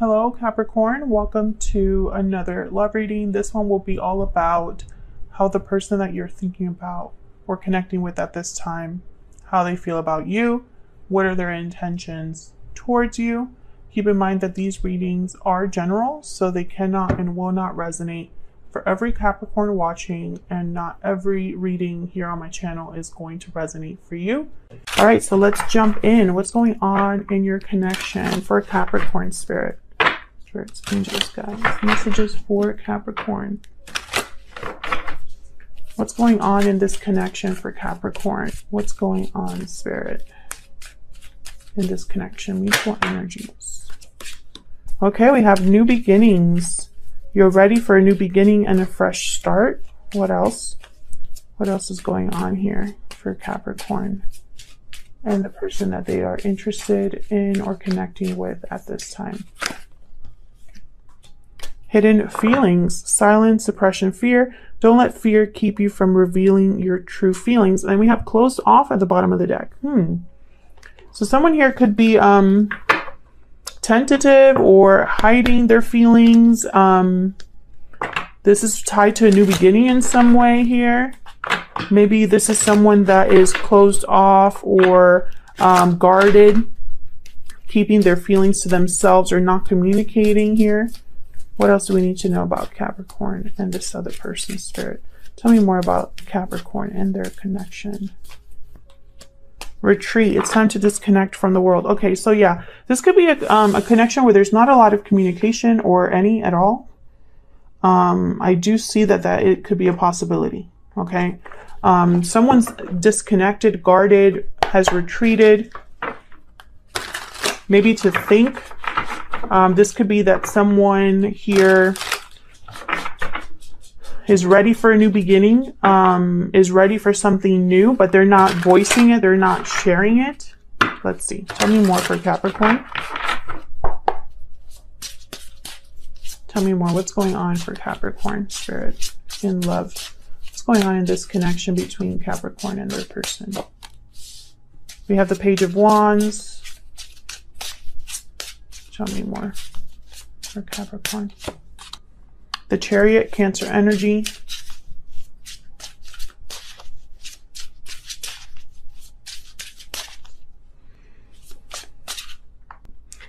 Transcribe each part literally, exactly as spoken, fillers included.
Hello Capricorn, welcome to another love reading. This one will be all about how the person that you're thinking about or connecting with at this time, how they feel about you, what are their intentions towards you. Keep in mind that these readings are general, so they cannot and will not resonate for every Capricorn watching, and not every reading here on my channel is going to resonate for you. All right, so let's jump in. What's going on in your connection for Capricorn spirit? Spirits, angels, guys. Messages for Capricorn. What's going on in this connection for Capricorn? What's going on, spirit? In this connection, mutual energies. Okay, we have new beginnings. You're ready for a new beginning and a fresh start. What else? What else is going on here for Capricorn and the person that they are interested in or connecting with at this time? Hidden feelings, silence, suppression, fear. Don't let fear keep you from revealing your true feelings. And we have closed off at the bottom of the deck. Hmm. So someone here could be um, tentative or hiding their feelings. Um, this is tied to a new beginning in some way here. Maybe this is someone that is closed off or um, guarded, keeping their feelings to themselves or not communicating here. What else do we need to know about Capricorn and this other person's spirit? Tell me more about Capricorn and their connection. Retreat. It's time to disconnect from the world. Okay, so yeah, this could be a, um, a connection where there's not a lot of communication or any at all. Um, I do see that, that it could be a possibility, okay? Um, someone's disconnected, guarded, has retreated, maybe to think. Um, this could be that someone here is ready for a new beginning, um, is ready for something new, but they're not voicing it. They're not sharing it. Let's see. Tell me more for Capricorn. Tell me more. What's going on for Capricorn spirit in love? What's going on in this connection between Capricorn and their person? We have the Page of Wands. Tell me more for Capricorn. The Chariot, Cancer energy.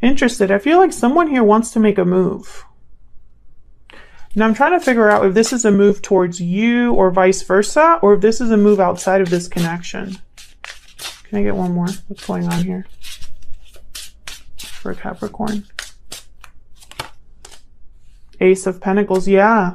Interested. I feel like someone here wants to make a move. And I'm trying to figure out if this is a move towards you or vice versa, or if this is a move outside of this connection. Can I get one more? What's going on here for Capricorn? Ace of Pentacles. Yeah,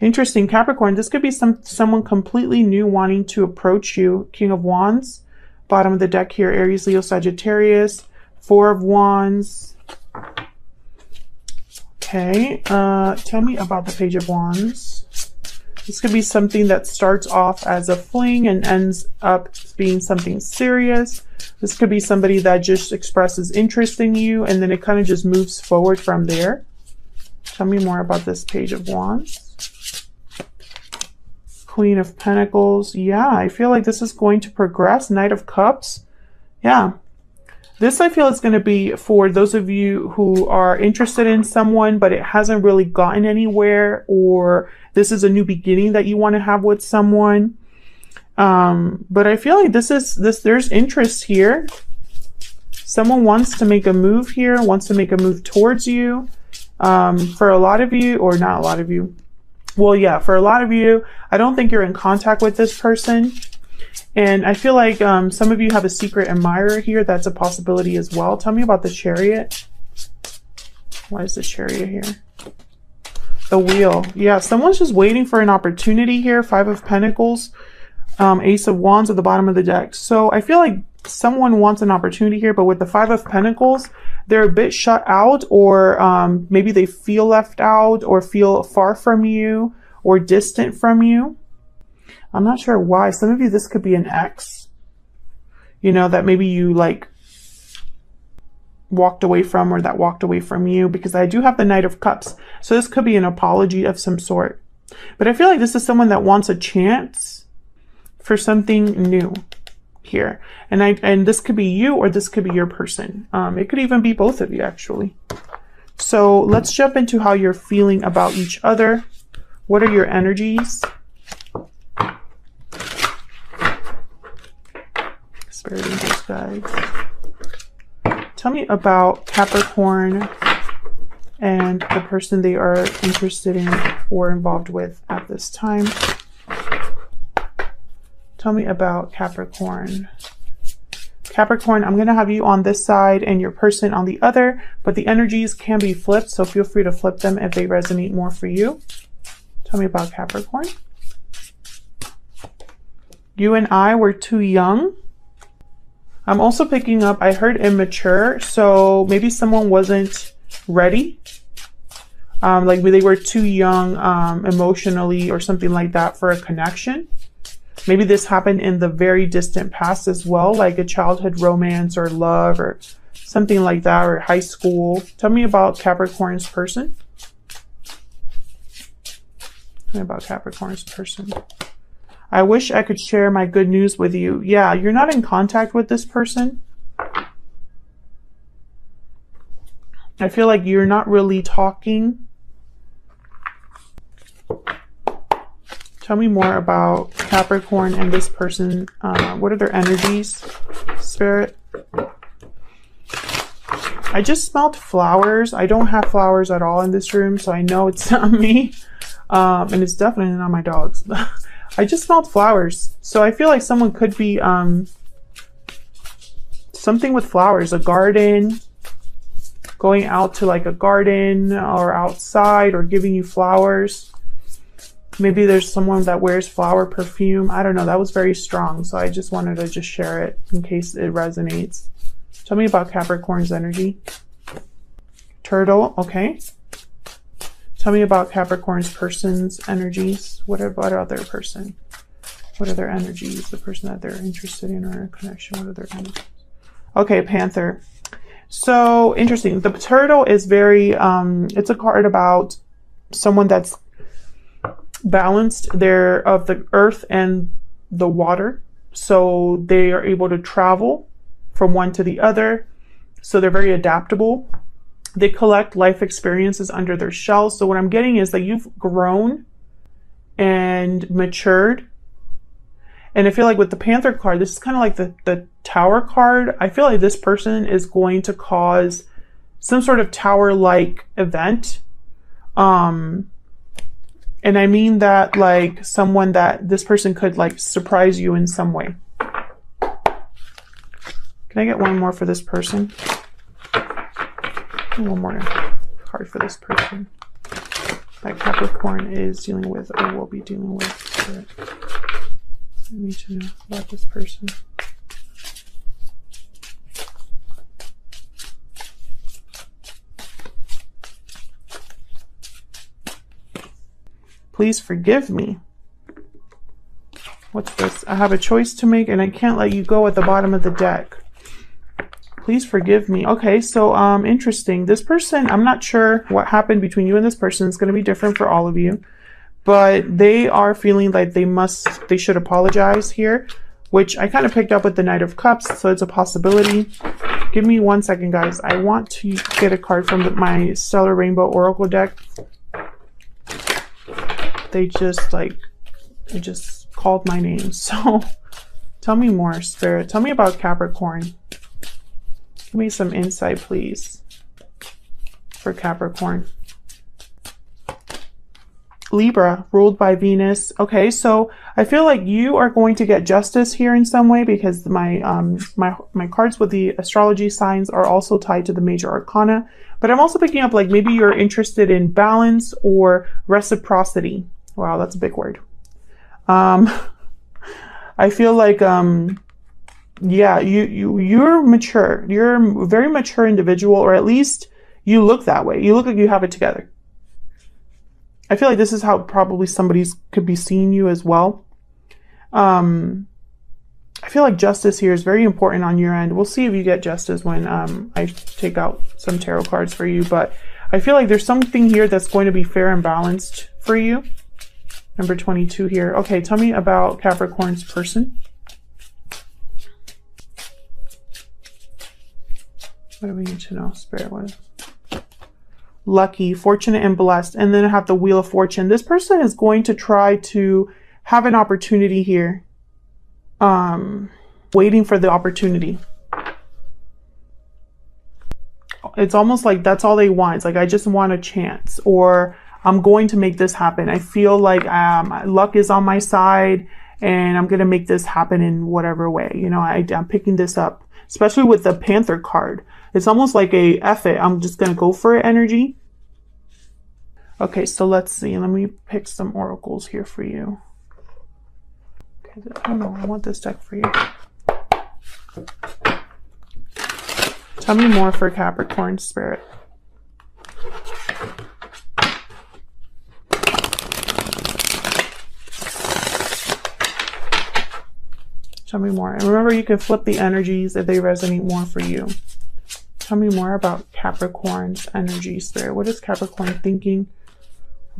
interesting. Capricorn, this could be some someone completely new wanting to approach you. King of Wands. Bottom of the deck here, Aries, Leo, Sagittarius. Four of Wands. Okay, uh tell me about the Page of Wands. This could be something that starts off as a fling and ends up being something serious. This could be somebody that just expresses interest in you, and then it kind of just moves forward from there. Tell me more about this Page of Wands. Queen of Pentacles. Yeah, I feel like this is going to progress. Knight of Cups. Yeah. This, I feel, is going to be for those of you who are interested in someone, but it hasn't really gotten anywhere, or this is a new beginning that you want to have with someone. Um, but I feel like this is this. There's interest here. Someone wants to make a move here, wants to make a move towards you. Um, for a lot of you, or not a lot of you. Well, yeah, for a lot of you, I don't think you're in contact with this person. And I feel like um, some of you have a secret admirer here. That's a possibility as well. Tell me about the Chariot. Why is the Chariot here? The Wheel. Yeah, someone's just waiting for an opportunity here. Five of Pentacles, um, Ace of Wands at the bottom of the deck. So I feel like someone wants an opportunity here, but with the Five of Pentacles, they're a bit shut out, or um, maybe they feel left out or feel far from you or distant from you. I'm not sure why. Some of you, this could be an ex, you know, that maybe you like walked away from, or that walked away from you, because I do have the Knight of Cups. So this could be an apology of some sort, but I feel like this is someone that wants a chance for something new here. And I, and this could be you, or this could be your person. Um, it could even be both of you, actually. So let's jump into how you're feeling about each other. What are your energies? Spirit angels, guys. Tell me about Capricorn and the person they are interested in or involved with at this time. Tell me about Capricorn. Capricorn, I'm going to have you on this side and your person on the other, but the energies can be flipped, so feel free to flip them if they resonate more for you. Tell me about Capricorn. You and I were too young. I'm also picking up, I heard immature, so maybe someone wasn't ready. Um, like they were too young um, emotionally or something like that for a connection. Maybe this happened in the very distant past as well, like a childhood romance or love or something like that, or high school. Tell me about Capricorn's person. Tell me about Capricorn's person. I wish I could share my good news with you. Yeah, you're not in contact with this person. I feel like you're not really talking. Tell me more about Capricorn and this person. Uh, what are their energies, Spirit? I just smelled flowers. I don't have flowers at all in this room, so I know it's not me. Um, and it's definitely not my dogs. I just smelled flowers. So I feel like someone could be um, something with flowers, a garden, going out to like a garden or outside or giving you flowers. Maybe there's someone that wears flower perfume. I don't know. That was very strong. So I just wanted to just share it in case it resonates. Tell me about Capricorn's energy. Turtle. Okay. Tell me about Capricorn's person's energies. What about their person? What are their energies? The person that they're interested in or in connection. What are their energies? Okay, Panther. So interesting. The turtle is very, um, it's a card about someone that's balanced. They're of the earth and the water. So they are able to travel from one to the other. So they're very adaptable. They collect life experiences under their shell. So what I'm getting is that you've grown and matured. And I feel like with the Panther card, this is kind of like the, the Tower card. I feel like this person is going to cause some sort of tower-like event. Um, and I mean that like someone that this person could like surprise you in some way. Can I get one more for this person? One more card for this person that Capricorn is dealing with or will be dealing with. I need to know about this person. Please forgive me. What's this? I have a choice to make and I can't let you go at the bottom of the deck. Please forgive me. Okay, so um, interesting. This person, I'm not sure what happened between you and this person. It's going to be different for all of you. But they are feeling like they must, they should apologize here, which I kind of picked up with the Knight of Cups, so it's a possibility. Give me one second, guys. I want to get a card from the, my Stellar Rainbow Oracle deck. They just, like, they just called my name. So tell me more, Spirit. Tell me about Capricorn. Give me some insight, please, for Capricorn. Libra, ruled by Venus. Okay, so I feel like you are going to get justice here in some way because my um, my my cards with the astrology signs are also tied to the major arcana. But I'm also picking up like maybe you're interested in balance or reciprocity. Wow, that's a big word. Um, I feel like... Um, Yeah, you, you, you're mature. You're a very mature individual, or at least you look that way. You look like you have it together. I feel like this is how probably somebody's could be seeing you as well. Um, I feel like justice here is very important on your end. We'll see if you get justice when um, I take out some tarot cards for you, but I feel like there's something here that's going to be fair and balanced for you. Number twenty-two here. Okay, tell me about Capricorn's person. What do we need to know, Spirit? What? lucky, fortunate, and blessed. And then I have the Wheel of Fortune. This person is going to try to have an opportunity here. Um, waiting for the opportunity. It's almost like that's all they want. It's like, I just want a chance, or I'm going to make this happen. I feel like um, luck is on my side and I'm going to make this happen in whatever way. You know, I, I'm picking this up, especially with the Panther card. It's almost like a F it, I'm just going to go for it energy. Okay, so let's see. Let me pick some oracles here for you. Okay, I don't know. I want this deck for you. Tell me more for Capricorn Spirit. Tell me more. And remember, you can flip the energies if they resonate more for you. Tell me more about Capricorn's energy, Spirit. What is Capricorn thinking,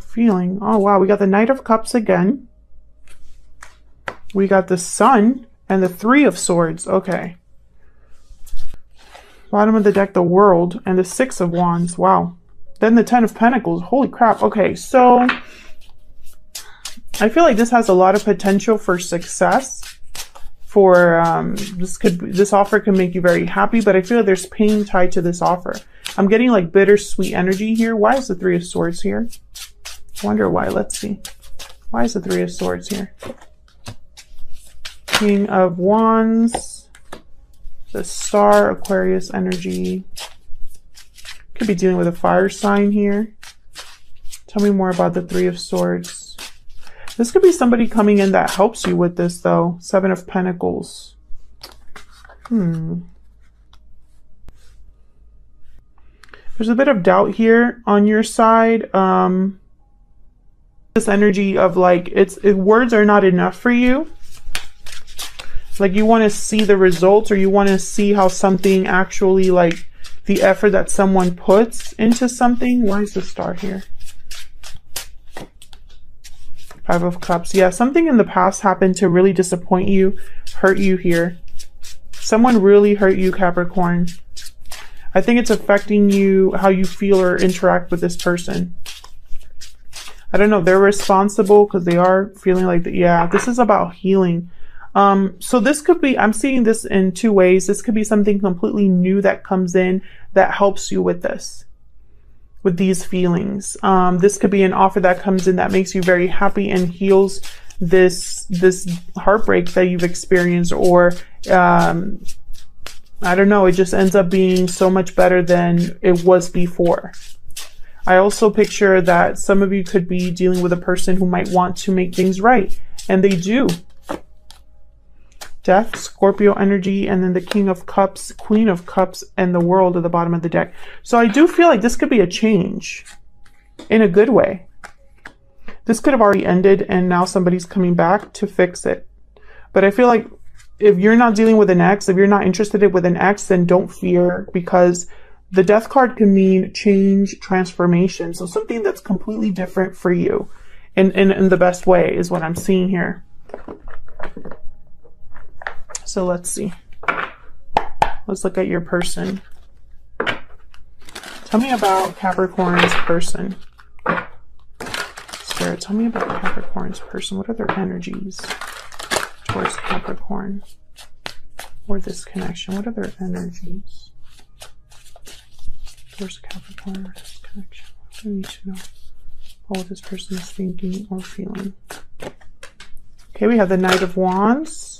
feeling? Oh, wow. We got the Knight of Cups again. We got the Sun and the Three of Swords. Okay. Bottom of the deck, the World and the Six of Wands. Wow. Then the Ten of Pentacles. Holy crap. Okay, so I feel like this has a lot of potential for success. For um, this could this offer can make you very happy, but I feel like there's pain tied to this offer. I'm getting like bittersweet energy here. Why is the Three of Swords here? I wonder why. Let's see. Why is the Three of Swords here? King of Wands. The Star, Aquarius energy. Could be dealing with a fire sign here. Tell me more about the Three of Swords. This could be somebody coming in that helps you with this, though. Seven of Pentacles. Hmm. There's a bit of doubt here on your side. Um, this energy of like, it's it, words are not enough for you. Like you want to see the results, or you want to see how something actually, like the effort that someone puts into something. Why is the Star here? Five of Cups. Yeah, something in the past happened to really disappoint you, hurt you here. Someone really hurt you, Capricorn. I think it's affecting you, how you feel or interact with this person. I don't know if they're responsible because they are feeling like that. Yeah, this is about healing. Um, so this could be, I'm seeing this in two ways. This could be something completely new that comes in that helps you with this, with these feelings. Um, this could be an offer that comes in that makes you very happy and heals this, this heartbreak that you've experienced, or, um, I don't know, it just ends up being so much better than it was before. I also picture that some of you could be dealing with a person who might want to make things right, and they do. Death, Scorpio energy, and then the King of Cups, Queen of Cups, and the World at the bottom of the deck. So I do feel like this could be a change in a good way. This could have already ended and now somebody's coming back to fix it. But I feel like if you're not dealing with an ex, if you're not interested in with an ex, then don't fear, because the Death card can mean change, transformation. So something that's completely different for you in, in, in the best way is what I'm seeing here. So let's see. Let's look at your person. Tell me about Capricorn's person. Spirit, tell me about Capricorn's person. What are their energies towards Capricorn or this connection? What are their energies towards Capricorn or this connection? What do we need to know about what this person is thinking or feeling? Okay, we have the Knight of Wands.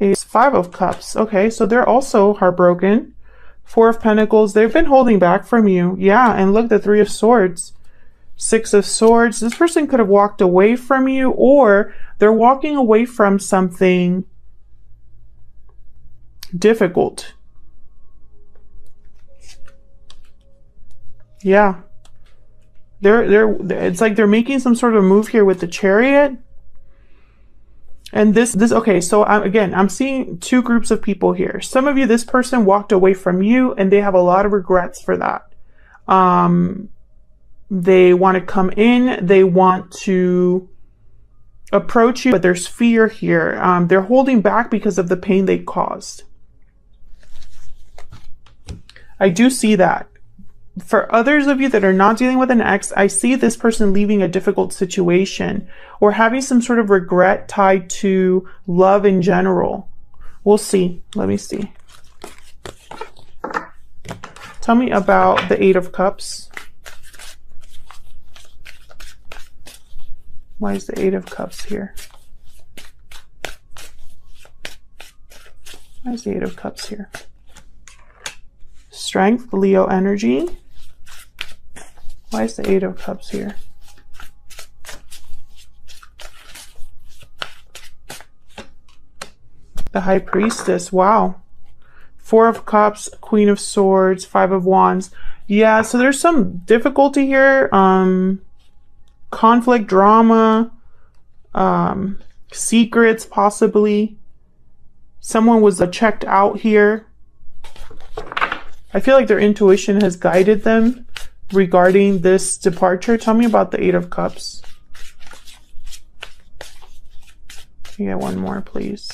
Is Five of Cups. Okay, so they're also heartbroken. Four of Pentacles. They've been holding back from you. Yeah, and look, the Three of Swords. Six of Swords. This person could have walked away from you, or they're walking away from something difficult. Yeah. They're, they're, it's like they're making some sort of move here with the Chariot. And this, this, okay, so I'm, again, I'm seeing two groups of people here. Some of you, this person walked away from you and they have a lot of regrets for that. Um, they want to come in, they want to approach you, but there's fear here. Um, they're holding back because of the pain they caused. I do see that. for others of you that are not dealing with an ex, I see this person leaving a difficult situation or having some sort of regret tied to love in general. We'll see. Let me see. Tell me about the Eight of Cups. Why is the Eight of Cups here? Why is the Eight of Cups here? Strength, Leo energy. Why is the Eight of Cups here? The High Priestess. Wow. Four of Cups, Queen of Swords, Five of Wands. Yeah, so there's some difficulty here. Um, conflict, drama, um, secrets, possibly. Someone was uh, checked out here. I feel like their intuition has guided them regarding this departure. Tell me about the Eight of Cups. Yeah, one more, please.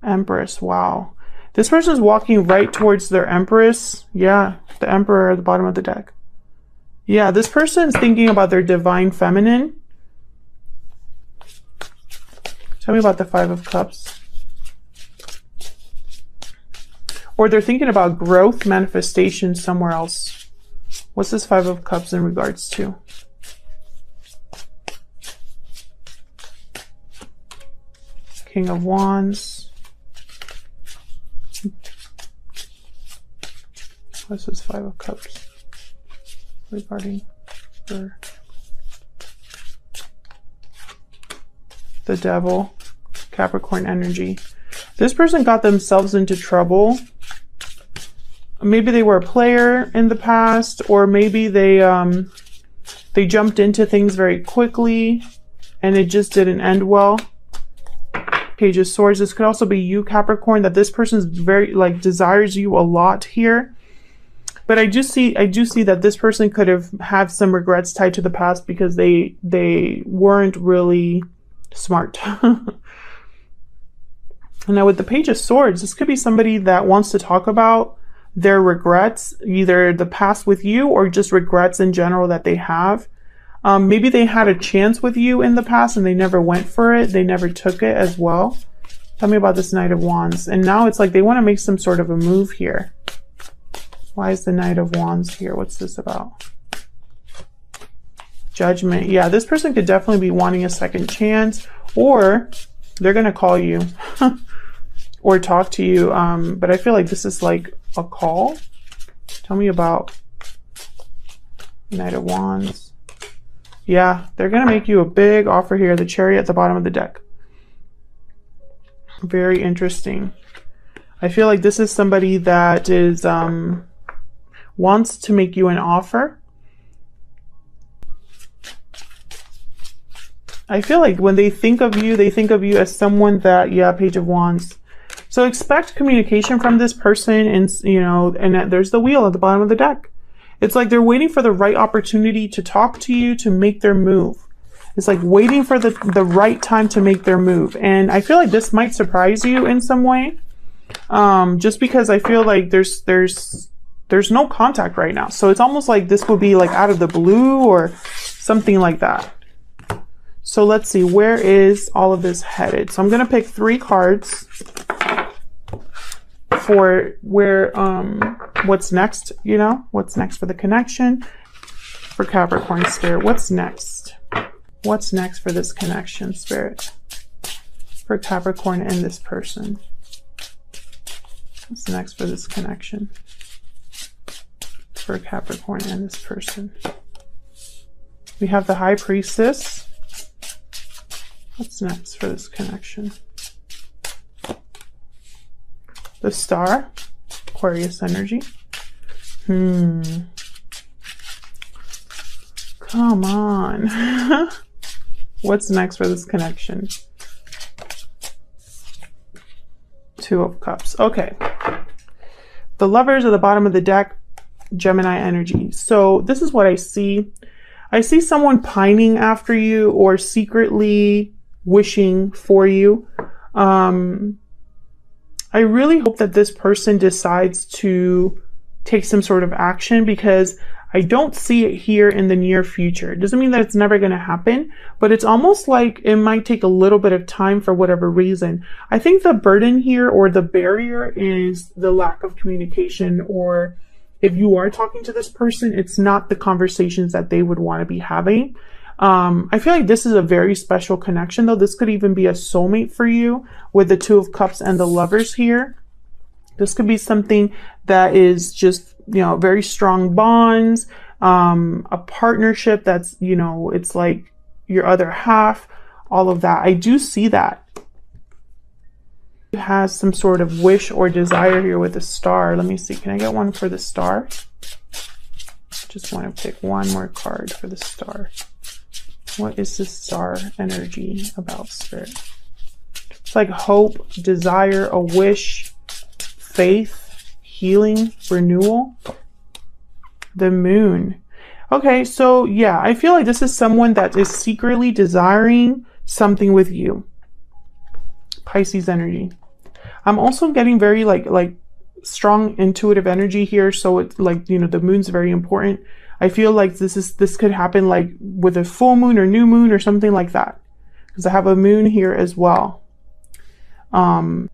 Empress, wow. This person is walking right towards their Empress. Yeah, the Emperor at the bottom of the deck. Yeah, this person is thinking about their divine feminine. Tell me about the Five of Cups. Or they're thinking about growth, manifestation somewhere else. What's this Five of Cups in regards to? King of Wands. What's this Five of Cups regarding her? The Devil, Capricorn energy. This person got themselves into trouble. Maybe they were a player in the past, or maybe they um, they jumped into things very quickly and it just didn't end well. Page of Swords. This could also be you, Capricorn, that this person's very like desires you a lot here. But I do see I do see that this person could have had some regrets tied to the past because they they weren't really smart. Now with the Page of Swords, this could be somebody that wants to talk about their regrets, either the past with you or just regrets in general that they have. Um, maybe they had a chance with you in the past and they never went for it. They never took it as well. Tell me about this Knight of Wands. And now it's like they want to make some sort of a move here. Why is the Knight of Wands here? What's this about? Judgment. Yeah, this person could definitely be wanting a second chance, or they're going to call you or talk to you. Um, but I feel like this is like a call. Tell me about Knight of Wands. Yeah, they're going to make you a big offer here. The Chariot at the bottom of the deck. Very interesting. I feel like this is somebody that is um, wants to make you an offer. I feel like when they think of you, they think of you as someone that, yeah, Page of Wands. So expect communication from this person, and, you know, and there's the Wheel at the bottom of the deck. It's like they're waiting for the right opportunity to talk to you, to make their move. It's like waiting for the, the right time to make their move. And I feel like this might surprise you in some way, um, just because I feel like there's, there's, there's no contact right now. So it's almost like this would be like out of the blue or something like that. So let's see, where is all of this headed? So I'm going to pick three cards for where, um, what's next, you know, what's next for the connection for Capricorn Spirit. What's next? What's next for this connection, Spirit, for Capricorn and this person? What's next for this connection for Capricorn and this person? We have the High Priestess. What's next for this connection? The Star, Aquarius energy. Hmm. Come on. What's next for this connection? Two of Cups. Okay. The Lovers at the bottom of the deck, Gemini energy. So this is what I see. I see someone pining after you or secretly wishing for you. Um, I really hope that this person decides to take some sort of action, because I don't see it here in the near future. It doesn't mean that it's never going to happen, but it's almost like it might take a little bit of time for whatever reason. I think the burden here, or the barrier, is the lack of communication, or if you are talking to this person, it's not the conversations that they would want to be having. Um, I feel like this is a very special connection, though. This could even be a soulmate for you, with the Two of Cups and the Lovers here. This could be something that is just, you know, very strong bonds, um, a partnership that's, you know, it's like your other half, all of that. I do see that. It has some sort of wish or desire here with a star. Let me see. Can I get one for the star? Just want to pick one more card for the star. What is this star energy about, Spirit? It's like hope, desire, a wish, faith, healing, renewal, the Moon. Okay, so yeah, I feel like this is someone that is secretly desiring something with you. Pisces energy. I'm also getting very like like strong intuitive energy here, so it's like, you know, the Moon's very important. I feel like this is this could happen like with a full moon or new moon or something like that, because I have a moon here as well. Um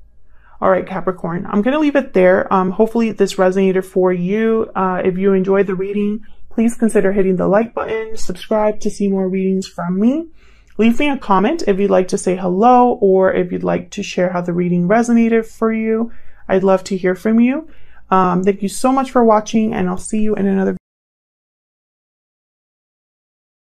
All right, Capricorn, I'm going to leave it there. Um, hopefully this resonated for you. Uh, if you enjoyed the reading, please consider hitting the like button, subscribe to see more readings from me. Leave me a comment if you'd like to say hello, or if you'd like to share how the reading resonated for you. I'd love to hear from you. Um, thank you so much for watching, and I'll see you in another video.